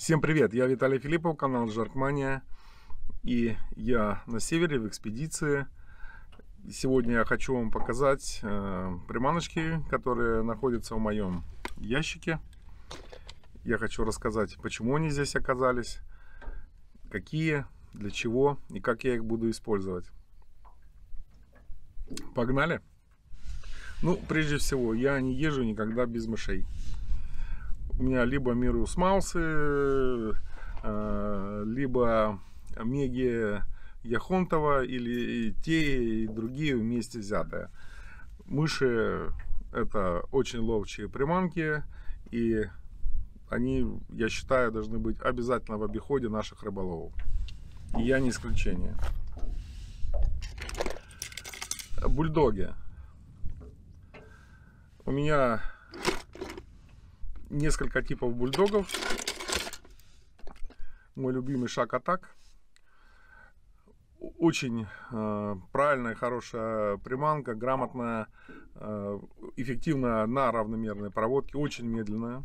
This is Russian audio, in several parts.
Всем привет! Я Виталий Филиппов, канал Жаркмания. И я на севере, в экспедиции. Сегодня я хочу вам показать приманочки, которые находятся в моем ящике. Я хочу рассказать, почему они здесь оказались, какие, для чего и как я их буду использовать. Погнали! Ну, прежде всего, я не езжу никогда без мышей. У меня либо Мирус Маусы, либо Меги Яхонтова, или и те, и другие вместе взятые. Мыши — это очень ловчие приманки, и они, я считаю, должны быть обязательно в обиходе наших рыболовов. И я не исключение. Бульдоги. У меня несколько типов бульдогов. Мой любимый шаг-атак. Очень правильная, хорошая приманка, грамотная, эффективная на равномерной проводке, очень медленная.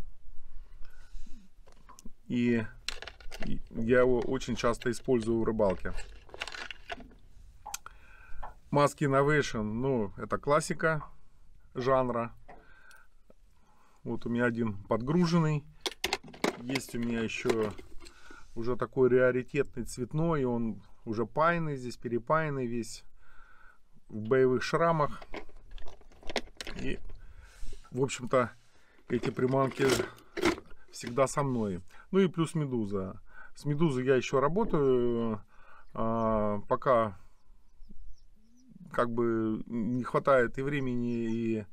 И я его очень часто использую в рыбалке. Mask Innovation, ну, это классика жанра. Вот у меня один подгруженный. Есть у меня еще уже такой раритетный цветной. Он уже паяный, здесь перепаянный весь в боевых шрамах. И, в общем-то, эти приманки всегда со мной. Ну и плюс медуза. С медузой я еще работаю. Пока как бы не хватает и времени, и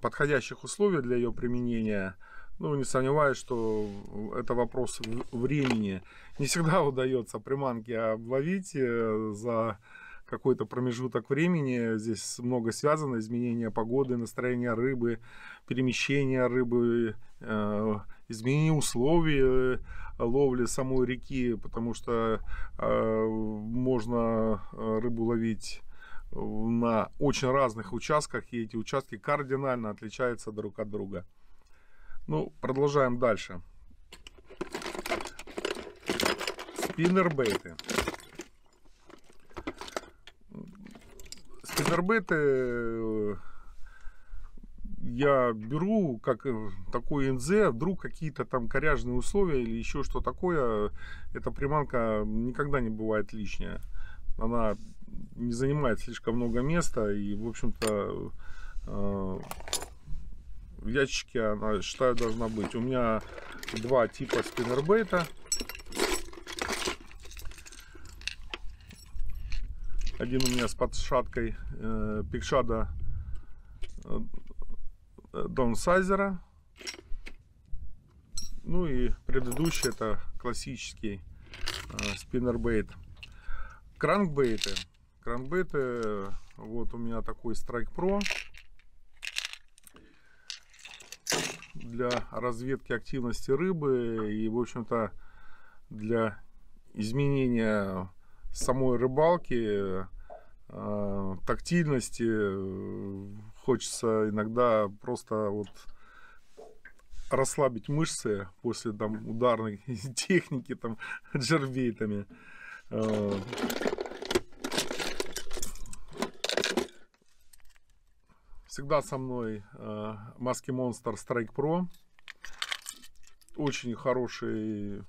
подходящих условий для ее применения. Ну, не сомневаюсь, что это вопрос времени. Не всегда удается приманки обловить за какой-то промежуток времени. Здесь много связано: изменения погоды, настроения рыбы, перемещения рыбы, изменение условий ловли самой реки, потому что можно рыбу ловить на очень разных участках, и эти участки кардинально отличаются друг от друга. Ну, продолжаем дальше. Спиннербейты. Спиннербейты я беру как такой НЗ, вдруг какие-то там коряжные условия или еще что такое. Эта приманка никогда не бывает лишняя. Она не занимает слишком много места, и, в общем-то, в ящике она, считаю, должна быть. У меня два типа спиннербейта. Один у меня с подшаткой пикшада даунсайзера. Ну и предыдущий — это классический спиннербейт. Кранкбейты. Кранкбейты, вот у меня такой Strike Pro для разведки активности рыбы и, в общем-то, для изменения самой рыбалки, тактильности. Хочется иногда просто вот расслабить мышцы после там ударной техники там джербейтами. Всегда со мной Маски Монстр Strike Pro. Очень хороший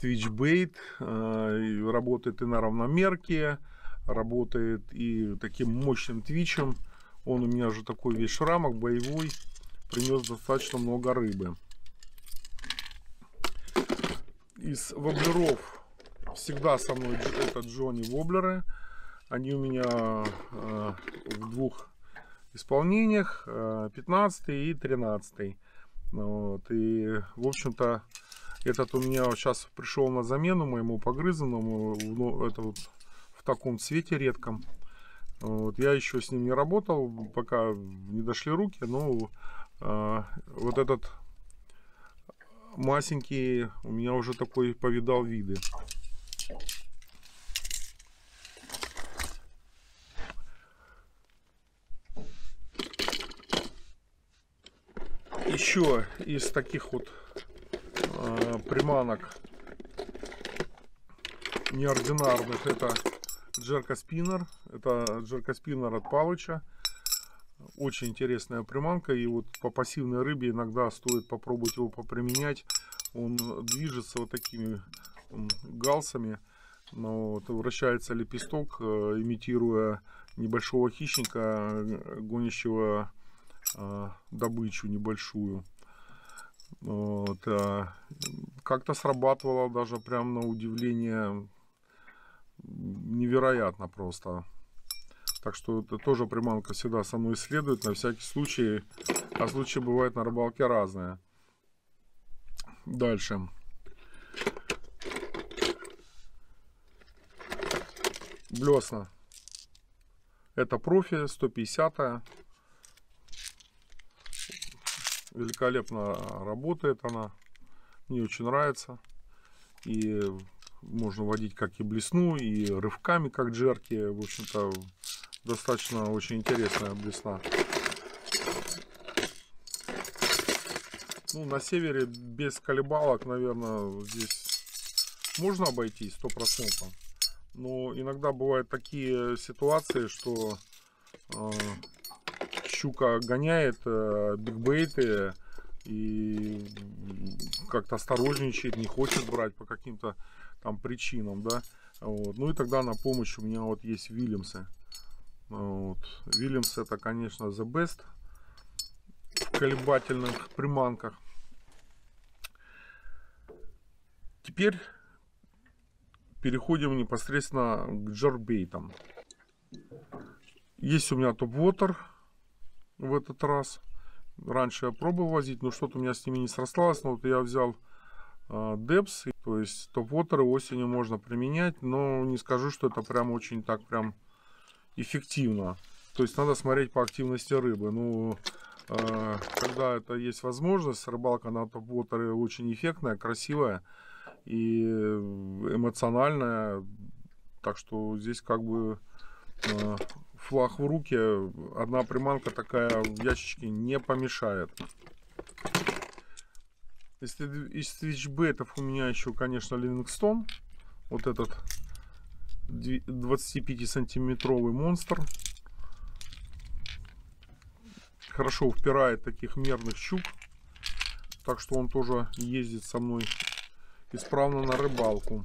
твичбейт. Работает и на равномерке, работает и таким мощным твичем. Он у меня уже такой весь шрамок, боевой. Принес достаточно много рыбы. Из воблеров всегда со мной это Джонни воблеры. Они у меня в двух исполнениях, 15 и 13. Вот. И, в общем-то, этот у меня сейчас пришел на замену моему погрызанному. Это вот в таком цвете редком. Вот. Я еще с ним не работал, пока не дошли руки. Но вот этот масенький у меня уже такой повидал виды. еще из таких вот приманок неординарных, это джеркоспиннер. Это джеркоспиннер от Палыча. Очень интересная приманка. И вот по пассивной рыбе иногда стоит попробовать его поприменять. Он движется вот такими галсами. Но вот вращается лепесток, имитируя небольшого хищника, гонящего добычу небольшую. Вот, как-то срабатывало даже прям на удивление, невероятно просто. Так что это тоже приманка всегда со мной следует на всякий случай, а случаи бывают на рыбалке разные. Дальше блесна. Это профи 150-я. Великолепно работает она. Мне очень нравится. И можно водить как и блесну, и рывками, как джерки. В общем-то, достаточно очень интересная блесна. Ну, на севере без колебалок, наверное, здесь можно обойтись 100%. Но иногда бывают такие ситуации, что щука гоняет бигбейты и как-то осторожничает, не хочет брать по каким-то там причинам, да. Вот. Ну и тогда на помощь у меня вот есть Williams. Вот. Williams это, конечно, the best в колебательных приманках. Теперь переходим непосредственно к джеркбейтам. Есть у меня топ-вотер в этот раз. Раньше я пробовал возить, но что-то у меня с ними не срослось. Но вот я взял Депс, то есть топ-вотеры осенью можно применять, но не скажу, что это прям очень так прям эффективно. То есть надо смотреть по активности рыбы. Ну, когда это есть возможность, рыбалка на топ-вотере очень эффектная, красивая и эмоциональная. Так что здесь как бы флаг в руке, одна приманка такая в ящичке не помешает. Из свитчбейтов у меня еще, конечно, Ливингстон, вот этот 25-сантиметровый монстр. Хорошо впирает таких мерных щук, так что он тоже ездит со мной исправно на рыбалку.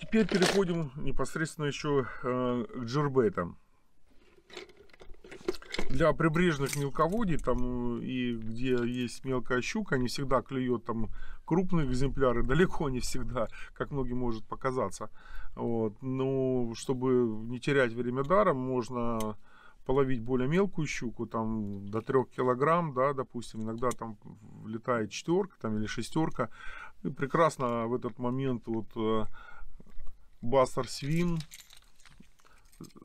Теперь переходим непосредственно еще к джербейтам. Для прибрежных мелководий, там и где есть мелкая щука, не всегда клюет там крупные экземпляры, далеко не всегда, как многим может показаться. Вот. Но чтобы не терять время даром, можно половить более мелкую щуку, там до 3 килограмм, да, допустим, иногда там влетает 4 там, или 6. И прекрасно в этот момент вот Бастер Свин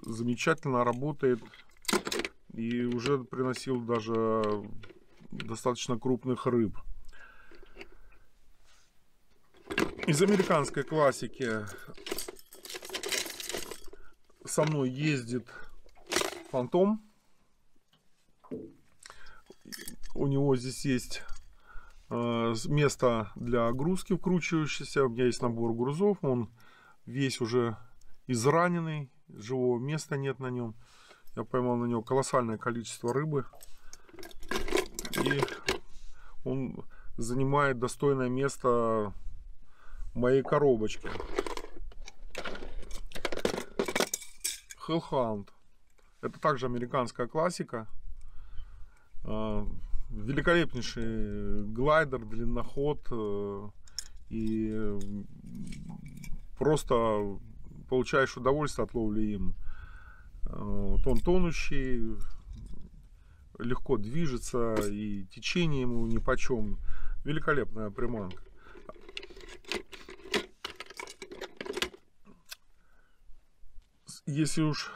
замечательно работает и уже приносил даже достаточно крупных рыб. Из американской классики со мной ездит Фантом. У него здесь есть место для грузки вкручивающейся. У меня есть набор грузов. Он весь уже израненный. Живого места нет на нем. Я поймал на него колоссальное количество рыбы. И он занимает достойное место в моей коробочке. Hell Hound. Это также американская классика. Великолепнейший глайдер, длинноход. И просто получаешь удовольствие от ловли им. Он тонущий, легко движется, и течение ему нипочем. Великолепная приманка. Если уж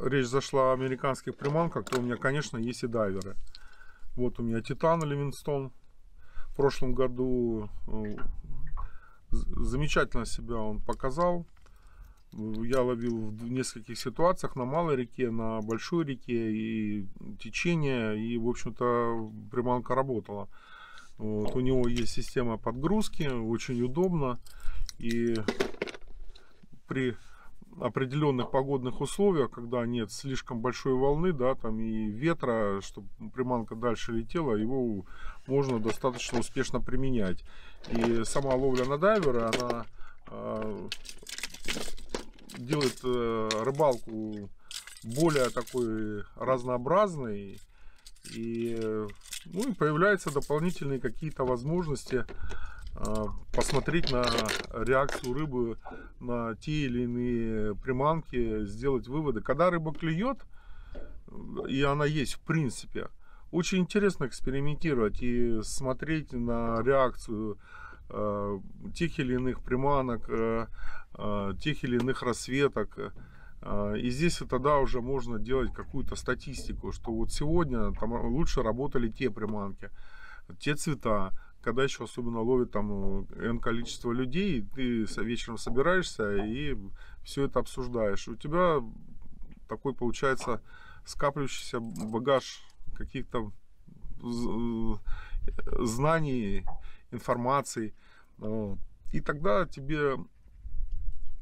речь зашла о американских приманках, то у меня, конечно, есть и дайверы. Вот у меня Титан Ливингстон. В прошлом году замечательно себя он показал. Я ловил в нескольких ситуациях на малой реке, на большой реке, и течение, и, в общем-то, приманка работала. Вот. У него есть система подгрузки, очень удобно, и при определенных погодных условиях, когда нет слишком большой волны, да, там и ветра, чтобы приманка дальше летела, его можно достаточно успешно применять. И сама ловля на дайвера, она делает рыбалку более такой разнообразной, и, ну, и появляются дополнительные какие-то возможности посмотреть на реакцию рыбы на те или иные приманки, сделать выводы. Когда рыба клюет, и она есть в принципе, очень интересно экспериментировать и смотреть на реакцию тех или иных приманок, тех или иных рассветок. И здесь тогда уже можно делать какую-то статистику, что вот сегодня там лучше работали те приманки, те цвета. Когда еще особенно ловит там N количество людей, ты вечером собираешься и все это обсуждаешь. У тебя такой получается скапливающийся багаж каких-то знаний, информации. И тогда тебе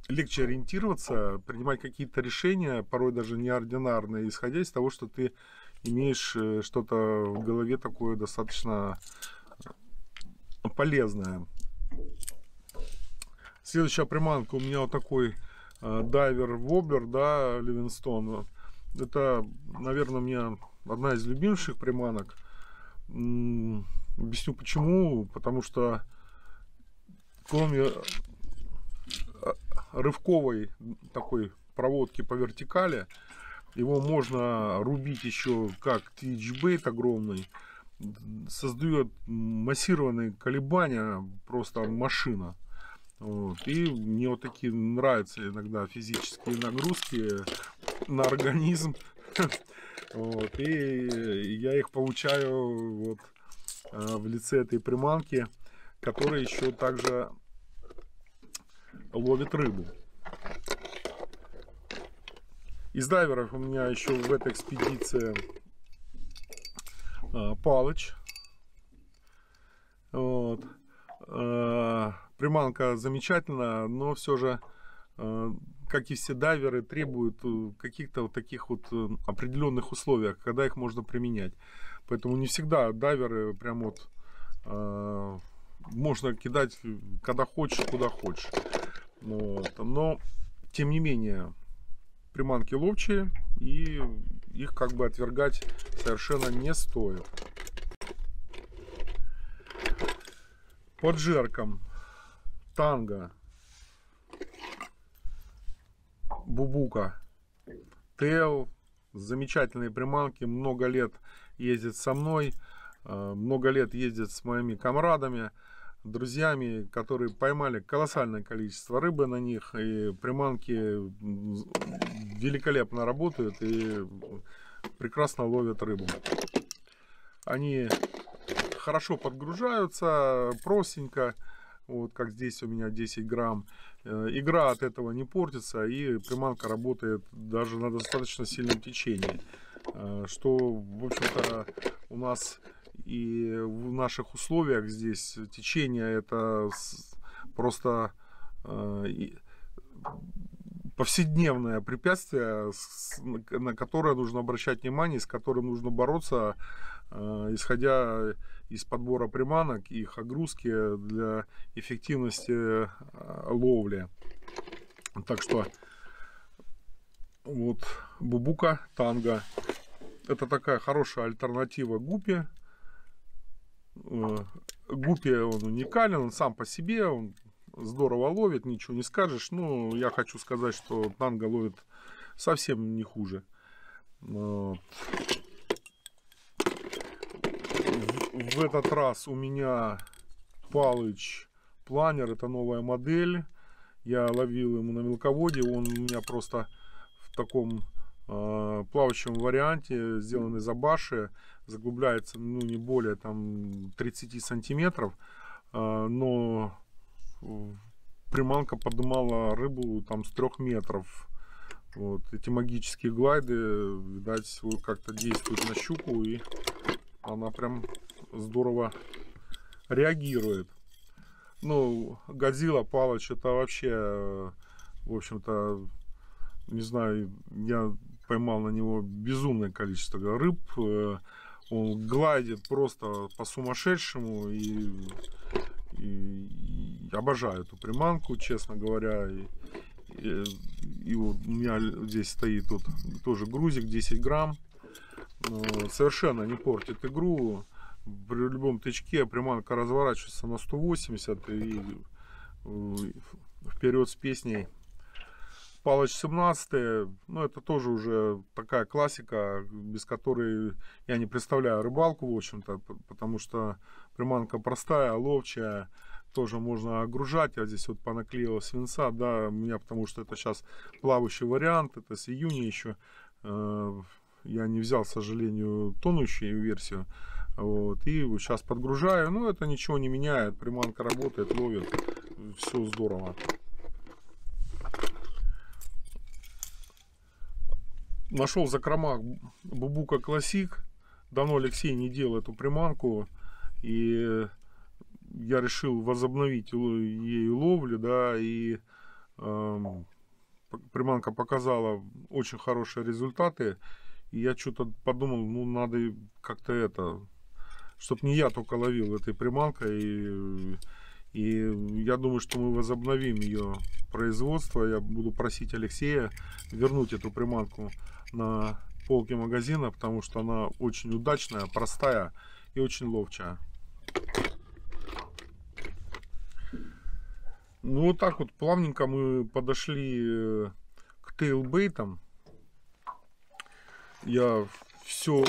легче ориентироваться, принимать какие-то решения, порой даже неординарные, исходя из того, что ты имеешь что-то в голове такое достаточно полезная. Следующая приманка у меня вот такой дайвер-воблер, да, Ливингстон. Это, наверное, у меня одна из любимых приманок. Объясню почему. Потому что кроме рывковой такой проводки по вертикали, его можно рубить еще как твич-бейт огромный. Создает массированные колебания, просто машина. Вот. И мне вот такие нравятся иногда физические нагрузки на организм. Вот. И я их получаю вот в лице этой приманки, которая еще также ловит рыбу. Из дайверов у меня еще в этой экспедиции Палыч. Вот. Приманка замечательная, но все же, как и все дайверы, требует каких-то вот таких вот определенных условий, когда их можно применять. Поэтому не всегда дайверы прям вот можно кидать когда хочешь, куда хочешь. Вот. Но, тем не менее, приманки ловчие, и их как бы отвергать совершенно не стоит. Под жерком танго, Bubuka Classic, замечательные приманки, много лет ездит со мной, много лет ездит с моими камрадами, друзьями, которые поймали колоссальное количество рыбы на них, и приманки великолепно работают и прекрасно ловят рыбу. Они хорошо подгружаются, простенько, вот как здесь у меня 10 грамм. Игра от этого не портится, и приманка работает даже на достаточно сильном течении, что, в общем-то, у нас и в наших условиях здесь течение это просто повседневное препятствие, на которое нужно обращать внимание, с которым нужно бороться, исходя из подбора приманок, их огрузки для эффективности ловли. Так что вот Bubuka Classic. Это такая хорошая альтернатива гуппи. Гуппи он уникален, он сам по себе, он здорово ловит, ничего не скажешь. Но я хочу сказать, что танго ловит совсем не хуже. Вот. В этот раз у меня Палыч планер, это новая модель. Я ловил ему на мелководье, он у меня просто в таком плавающем варианте, сделанный за баши, заглубляется, ну, не более там 30 сантиметров, но приманка поднимала рыбу там с 3 метров. Вот. Эти магические глайды, видать, как-то действуют на щуку, и она прям здорово реагирует. Ну, Годзилла, Палыч, это вообще, в общем-то, не знаю, я поймал на него безумное количество рыб. Он гладит просто по-сумасшедшему, и обожаю эту приманку, честно говоря. И вот у меня здесь стоит вот тоже грузик 10 грамм. Совершенно не портит игру. При любом тычке приманка разворачивается на 180 и вперед с песней. Палыч 17, ну это тоже уже такая классика, без которой я не представляю рыбалку, в общем-то, потому что приманка простая, ловчая, тоже можно огружать. Я здесь вот понаклеил свинца, да, у меня, потому что это сейчас плавающий вариант, это с июня еще. Я не взял, к сожалению, тонущую версию. Вот, и сейчас подгружаю, но это ничего не меняет. Приманка работает, ловит, все здорово. Нашел в закромах Bubuka Classic. Давно Алексей не делал эту приманку, и я решил возобновить ей ловлю, да, и приманка показала очень хорошие результаты. И я что-то подумал, ну надо как-то это, чтобы не я только ловил этой приманкой. И я думаю, что мы возобновим ее производство. Я буду просить Алексея вернуть эту приманку на полки магазина, потому что она очень удачная, простая и очень ловчая. Ну вот так вот плавненько мы подошли к тейлбейтам. Я все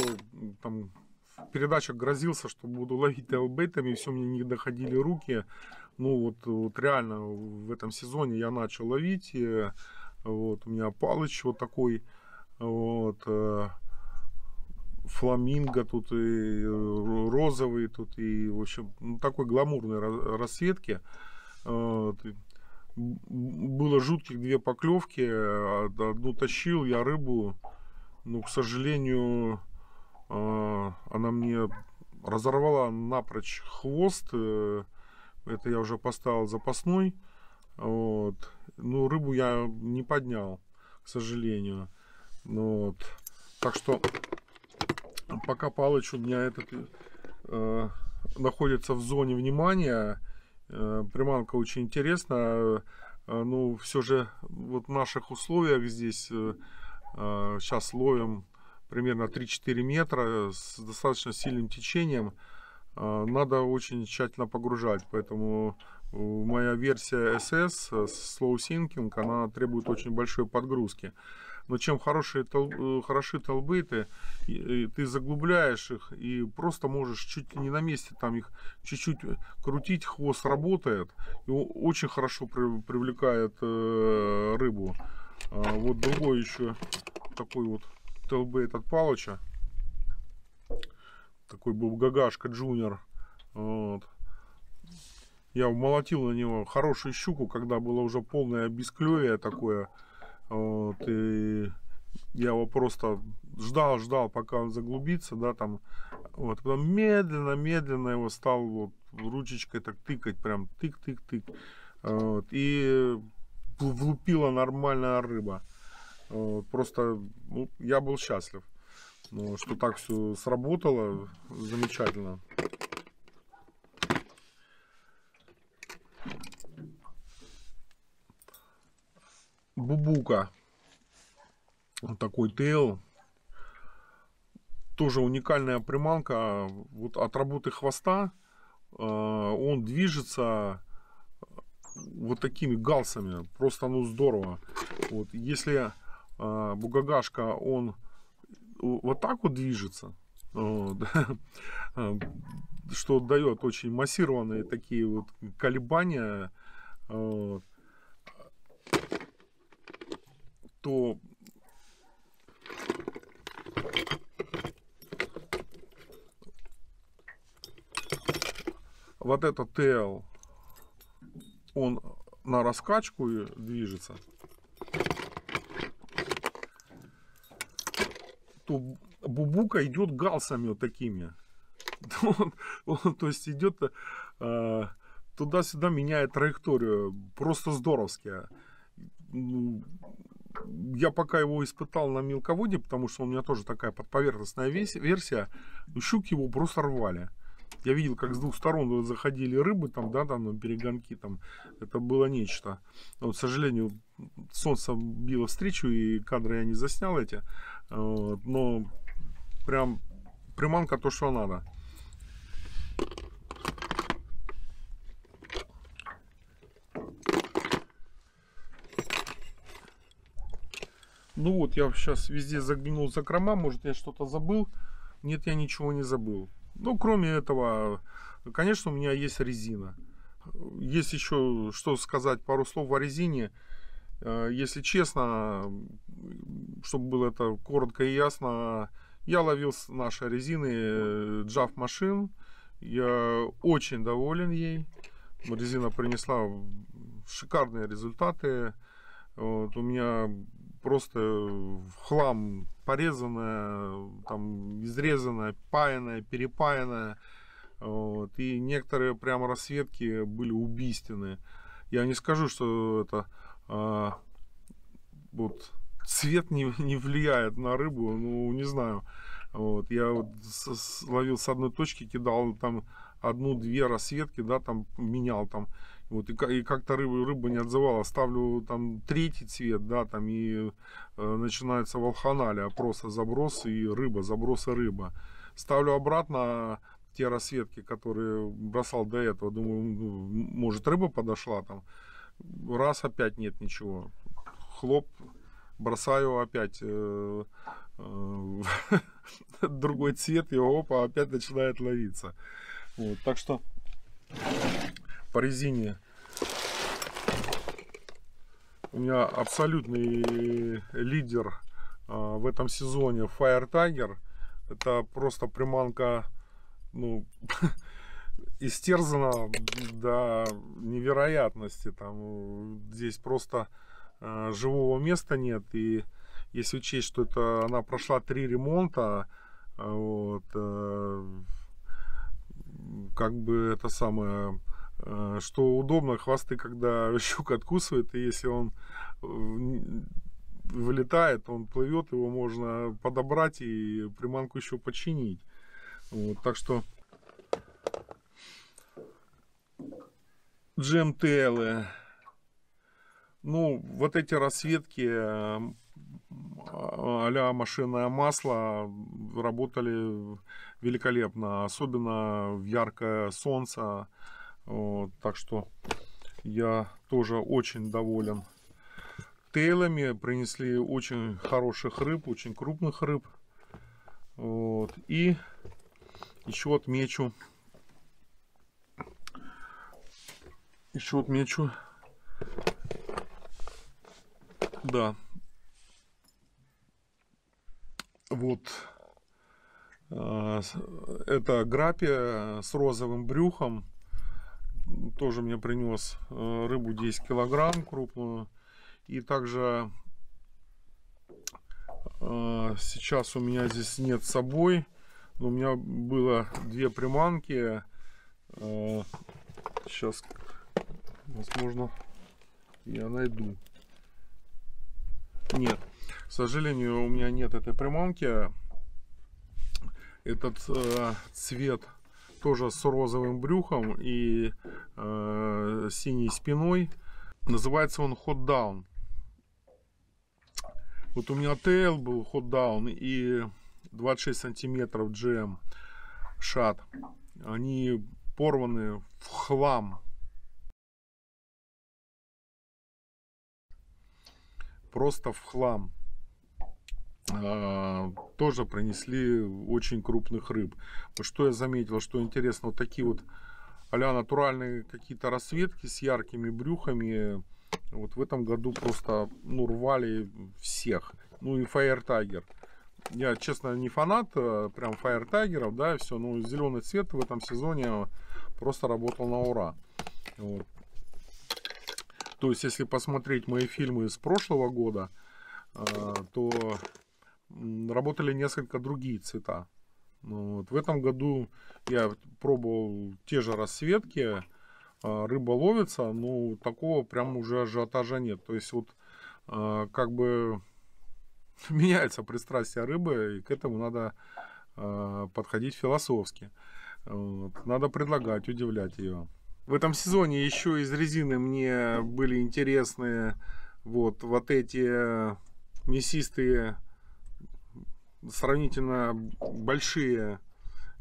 там в передачах грозился, что буду ловить тейлбейтами, все мне не доходили руки. Ну вот реально в этом сезоне я начал ловить. И, вот у меня Палыч вот такой, вот фламинго тут и розовый тут, и в общем, ну, такой гламурной расцветки. Вот. Было жутких 2 поклевки, одну тащил я рыбу. Но, к сожалению, она мне разорвала напрочь хвост. Это я уже поставил запасной. Вот. Но рыбу я не поднял, к сожалению. Вот. Так что пока Палыч у меня этот находится в зоне внимания. Приманка очень интересная. Но все же вот в наших условиях здесь... Сейчас ловим примерно 3-4 метра с достаточно сильным течением. Надо очень тщательно погружать. Поэтому моя версия SS, Slow Sinking, она требует очень большой подгрузки. Но чем хороши тейлбейты, ты заглубляешь их и просто можешь чуть ли не на месте там их чуть-чуть крутить, хвост работает. И очень хорошо привлекает рыбу. Вот другой еще такой вот тейлбейт от Палыча. Такой был гагашка джуниор. Вот. Я умолотил на него хорошую щуку, когда было уже полное бесклевие такое. Вот. И я его просто ждал, пока он заглубится, да, там. Вот. Потом медленно его стал вот ручечкой так тыкать, прям тык-тык-тык. Вот. И влупила нормальная рыба. Просто, ну, я был счастлив, что так все сработало замечательно. Bubuka. Вот такой тейл. Тоже уникальная приманка. Вот от работы хвоста он движется вот такими галсами, просто, ну, здорово. Вот если бугагашка, он вот так вот движется, вот, что дает очень массированные такие вот колебания, вот, то вот этот тейл, он на раскачку и движется. То Бубука идет галсами вот такими. Он, то есть идет туда-сюда, меняет траекторию. Просто здоровски. Я пока его испытал на мелководье, потому что у меня тоже такая подповерхностная версия. Щуки его просто рвали. Я видел, как с двух сторон вот заходили рыбы, там, да, там, перегонки, там, это было нечто. Но, к сожалению, солнце било встречу, и кадры я не заснял эти. Но прям приманка то, что надо. Ну вот, я сейчас везде заглянул за закрома, может, я что-то забыл. Нет, я ничего не забыл. Ну, кроме этого, конечно, у меня есть резина. Есть еще что сказать, пару слов о резине. Если честно, чтобы было это коротко и ясно, я ловил с нашей резины Jaws Machine. Я очень доволен ей. Резина принесла шикарные результаты. Вот, у меня просто в хлам порезанная, там, изрезанная, паянная, перепаянная. Вот, и некоторые прям расцветки были убийственные. Я не скажу, что это вот, цвет не влияет на рыбу, ну, не знаю. Вот, я вот ловил с одной точки, кидал там одну-две расцветки, да, там менял там. Вот, и как-то рыба не отзывала. Ставлю там третий цвет, да, там и начинается волханалия, просто заброс и рыба, заброс и рыба. Ставлю обратно те расцветки, которые бросал до этого. Думаю, может, рыба подошла там. Раз, опять нет ничего. Хлоп, бросаю опять другой цвет, и опа, опять начинает ловиться. Вот, так что по резине у меня абсолютный лидер в этом сезоне Fire Tiger. Это просто приманка, ну, истерзана до невероятности. Там здесь просто живого места нет. И если учесть, что это она прошла 3 ремонта, вот, как бы это самое, что удобно, хвосты, когда щука откусывает, и если он вылетает, он плывет, его можно подобрать и приманку еще починить. Вот, так что джемтейлы, ну, вот эти расцветки а-ля машинное масло работали великолепно, особенно в яркое солнце. Вот, так что я тоже очень доволен. Тейлами принесли очень хороших рыб, очень крупных рыб. Вот, и еще отмечу да, вот это граппи с розовым брюхом. Тоже мне принес рыбу 10 килограмм крупную. И также сейчас у меня здесь нет с собой, но у меня было 2 приманки. Сейчас, возможно, я найду. Нет, к сожалению, у меня нет этой приманки. Этот цвет тоже с розовым брюхом и синей спиной. Называется он Hot Dawn. Вот у меня тейл был Hot Dawn и 26 сантиметров GM Shad. Они порваны в хлам. Просто в хлам. Тоже принесли очень крупных рыб. Что я заметил, что интересно, вот такие вот а-ля натуральные какие-то расцветки с яркими брюхами вот в этом году просто, ну, рвали всех. Ну и Fire Tiger. Я, честно, не фанат прям Fire Tiger, да, и все, но зеленый цвет в этом сезоне просто работал на ура. Вот. То есть, если посмотреть мои фильмы с прошлого года, то работали несколько другие цвета. Вот. В этом году я пробовал те же расцветки, рыба ловится, но такого прям уже ажиотажа нет. То есть вот как бы меняется пристрастие рыбы, и к этому надо подходить философски. Вот. Надо предлагать, удивлять ее. В этом сезоне еще из резины мне были интересны вот эти мясистые, сравнительно большие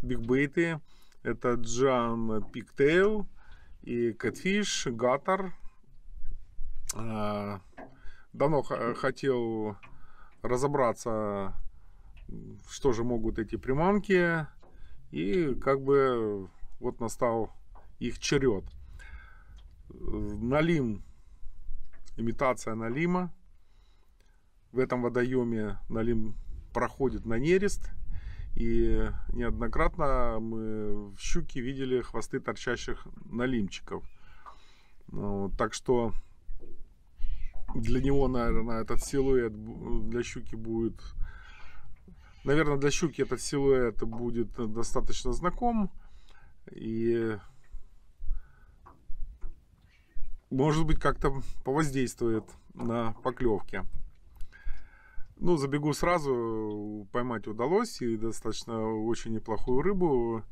бигбейты. Это Giant Pig Tail и Catfish Gator. Давно хотел разобраться, что же могут эти приманки, и как бы вот настал их черед. Налим, имитация налима. В этом водоеме налим проходит на нерест, и неоднократно мы в щуке видели хвосты торчащих налимчиков. Так что для него, наверное, этот силуэт для щуки будет, достаточно знаком, и может быть как-то повоздействует на поклевке. Ну, забегу сразу, поймать удалось, и достаточно очень неплохую рыбу.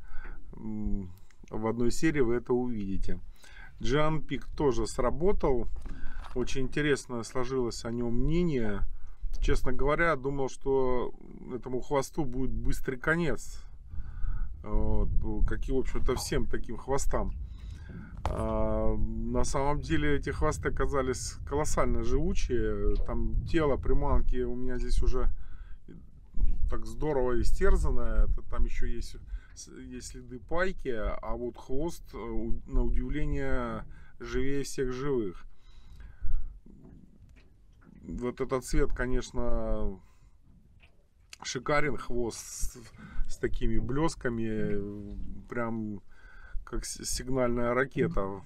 В одной серии вы это увидите. Giant Pig тоже сработал. Очень интересно сложилось о нем мнение. Честно говоря, думал, что этому хвосту будет быстрый конец, как и, в общем-то, всем таким хвостам. А на самом деле эти хвосты оказались колоссально живучие. Там тело приманки у меня здесь уже так здорово истерзанное. Там еще есть следы пайки, а вот хвост, на удивление, живее всех живых. Вот этот цвет, конечно, шикарен. Хвост с такими блесками, прям как сигнальная ракета.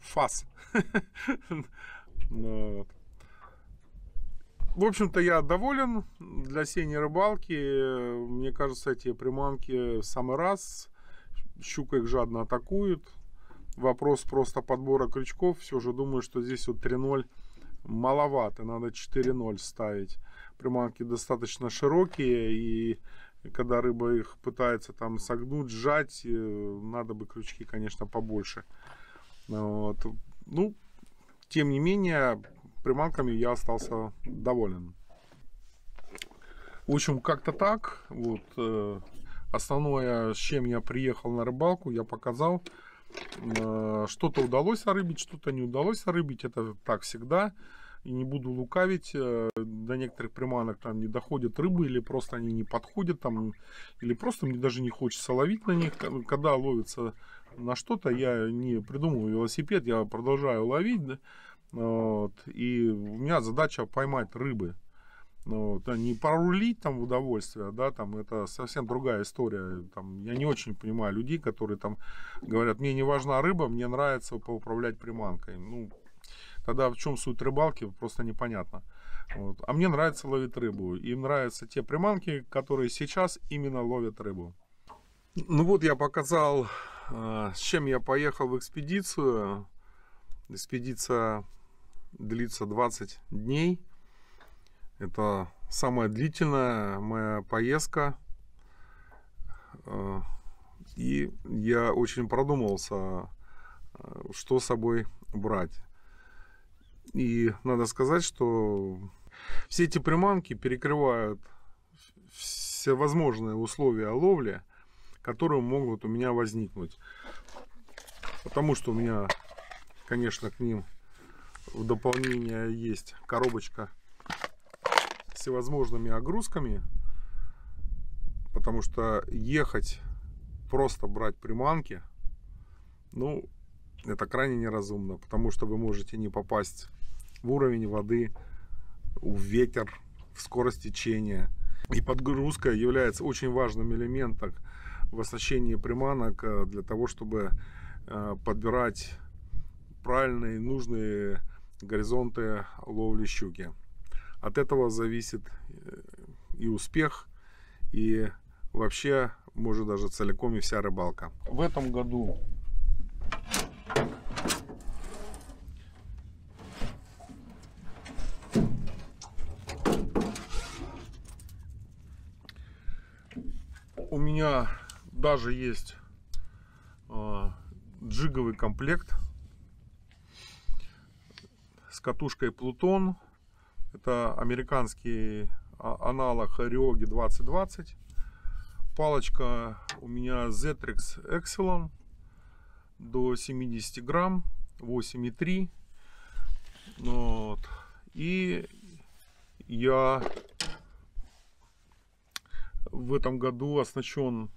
Фас. В общем-то, я доволен. Для осенней рыбалки, мне кажется, эти приманки в самый раз. Щука их жадно атакует. Вопрос просто подбора крючков. Все же думаю, что здесь вот 3.0 маловато. Надо 4.0 ставить. Приманки достаточно широкие, и когда рыба их пытается там согнуть, сжать, надо бы крючки, конечно, побольше. Вот. Ну, тем не менее, приманками я остался доволен. В общем, как-то так. Вот основное, с чем я приехал на рыбалку, я показал. Что-то удалось орыбить, что-то не удалось орыбить. Это так всегда. И не буду лукавить, до некоторых приманок там не доходят рыбы, или просто они не подходят, там, или просто мне даже не хочется ловить на них. Когда ловится на что-то, я не придумываю велосипед, я продолжаю ловить. Да? Вот. И у меня задача поймать рыбы. Вот. А не порулить там в удовольствие, да, там это совсем другая история. Там, я не очень понимаю людей, которые там говорят: мне не важна рыба, мне нравится поуправлять приманкой. Ну, тогда в чем суть рыбалки, просто непонятно. Вот. А мне нравится ловить рыбу. Им нравятся те приманки, которые сейчас именно ловят рыбу. Ну вот я показал, с чем я поехал в экспедицию. Экспедиция длится 20 дней. Это самая длительная моя поездка. И я очень продумался, что с собой брать. И надо сказать, что все эти приманки перекрывают всевозможные условия ловли, которые могут у меня возникнуть. Потому что у меня, конечно, к ним в дополнение есть коробочка с всевозможными огрузками. Потому что ехать просто брать приманки, ну, это крайне неразумно, потому что вы можете не попасть в уровень воды, в ветер, в скорость течения. И подгрузка является очень важным элементом в оснащении приманок для того, чтобы подбирать правильные, нужные горизонты ловли щуки. От этого зависит и успех, и вообще, может, даже целиком и вся рыбалка. В этом году у меня даже есть джиговый комплект с катушкой Плутон. Это американский аналог Риоги 2020. Палочка у меня Zetrix Excel до 70 грамм, 8,3. Вот. И я в этом году оснащен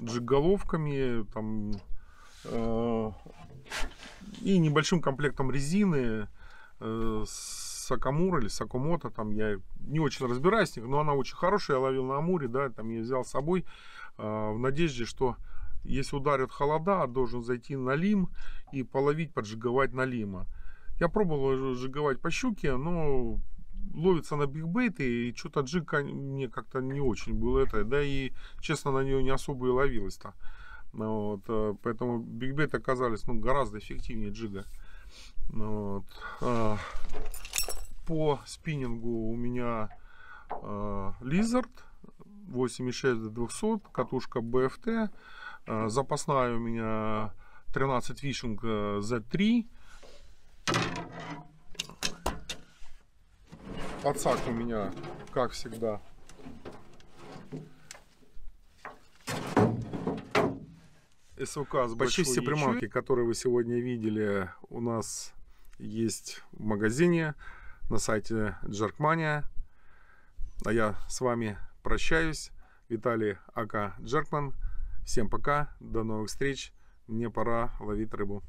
джигголовками там, и небольшим комплектом резины Сакамура или Сакомота, там я не очень разбираюсь в них, но она очень хорошая, я ловил на Амуре, да, там я взял с собой в надежде, что если ударят холода, должен зайти на лим и половить, поджиговать на лима. Я пробовал жиговать по щуке, но ловится на бигбейт, и что-то джиг мне как-то не очень было это, да, и честно на нее не особо и ловилось-то. Вот, поэтому бигбейты оказались, ну, гораздо эффективнее джига. Вот. По спиннингу у меня Lizard 8,6 до 200, катушка БФТ, запасная у меня 13 фишинг Z3, подсак у меня, как всегда, СВК с почти все приманки, которые вы сегодня видели, у нас есть в магазине на сайте Жаркмания. А я с вами прощаюсь. Виталий Ака Джеркман. Всем пока, до новых встреч. Мне пора ловить рыбу.